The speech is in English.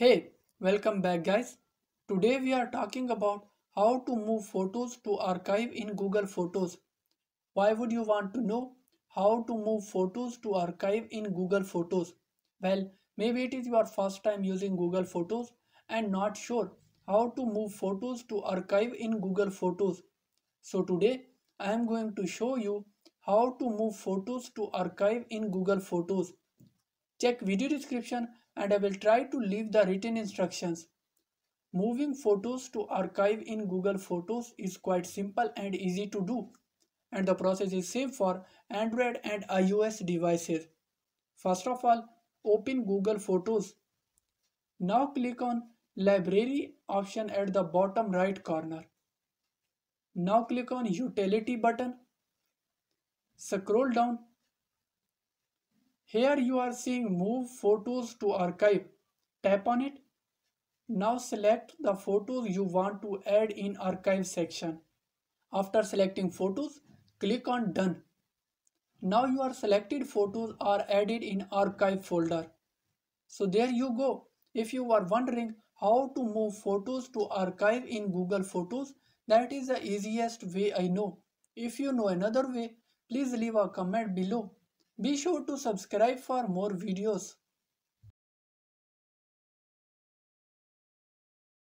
Hey, welcome back guys. Today we are talking about how to move photos to archive in Google Photos. Why would you want to know how to move photos to archive in Google Photos? Well, maybe it is your first time using Google Photos and not sure how to move photos to archive in Google Photos. So today I am going to show you how to move photos to archive in Google Photos. Check video description and I will try to leave the written instructions. Moving photos to archive in Google Photos is quite simple and easy to do, and the process is same for Android and iOS devices. First of all, open Google Photos. Now click on Library option at the bottom right corner. Now click on Utility button. Scroll down. Here you are seeing Move Photos to Archive. Tap on it. Now select the photos you want to add in Archive section. After selecting photos, click on Done. Now your selected photos are added in Archive folder. So there you go. If you are wondering how to move photos to archive in Google Photos, that is the easiest way I know. If you know another way, please leave a comment below. Be sure to subscribe for more videos.